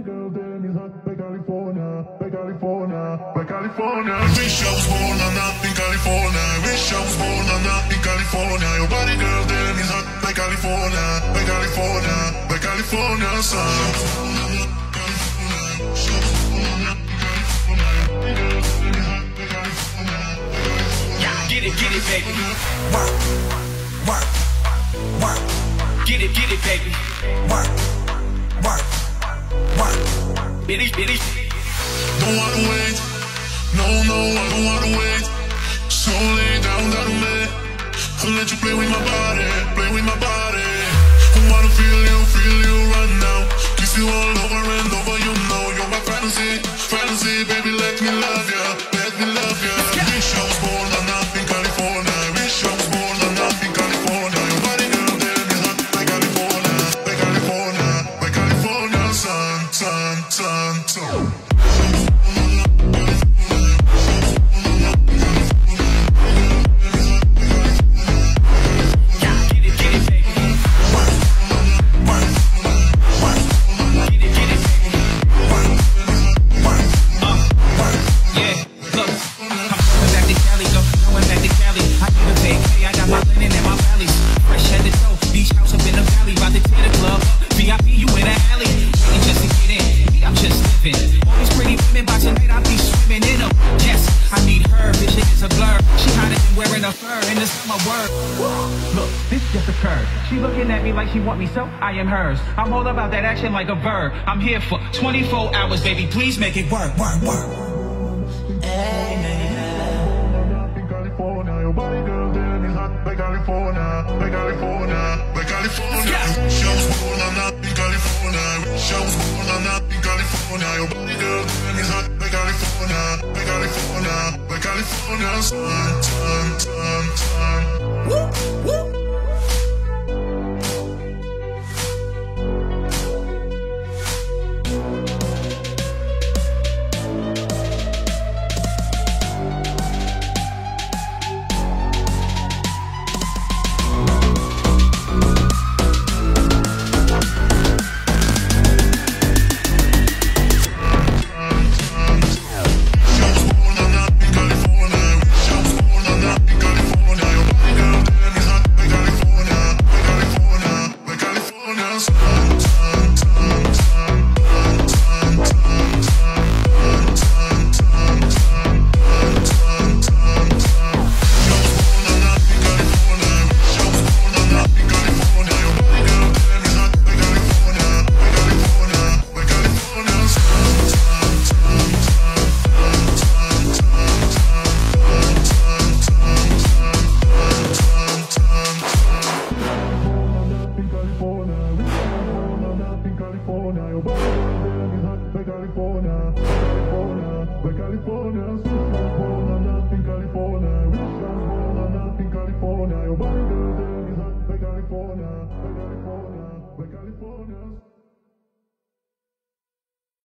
Baby girl, damn, you hot, by California, by California, by California. Wish I was born and not in California. Wish I was born and not in California. Your body girl, damn, you hot, by California, by California, by California, son. Get it, baby. Work, work, work. Get it, baby. Work, work, work. It is. Don't wanna wait. No, no, I don't wanna wait. So lay down, down, man. I'll let you play with my body, play with my body. I wanna feel you right now. Kiss you all over and over, you know. You're my fantasy, fantasy, baby. Let me love you, let me love you. Wish I was born and not in California. Wish I was born and not in California. Your body girl, damn, you're hot by California, by California, by California, sun, sun, sun, sun. I am hers. I'm all about that action like a verb. I'm here for 24 hours, baby. Please make it work, work, work. California, your body girl, damn, you hot by California, by California, by California. Wish I was born and not in California. Wish I was born and not in California. Your body girl, damn, you hot by California, by California, by California. Sun, sun, sun, sun.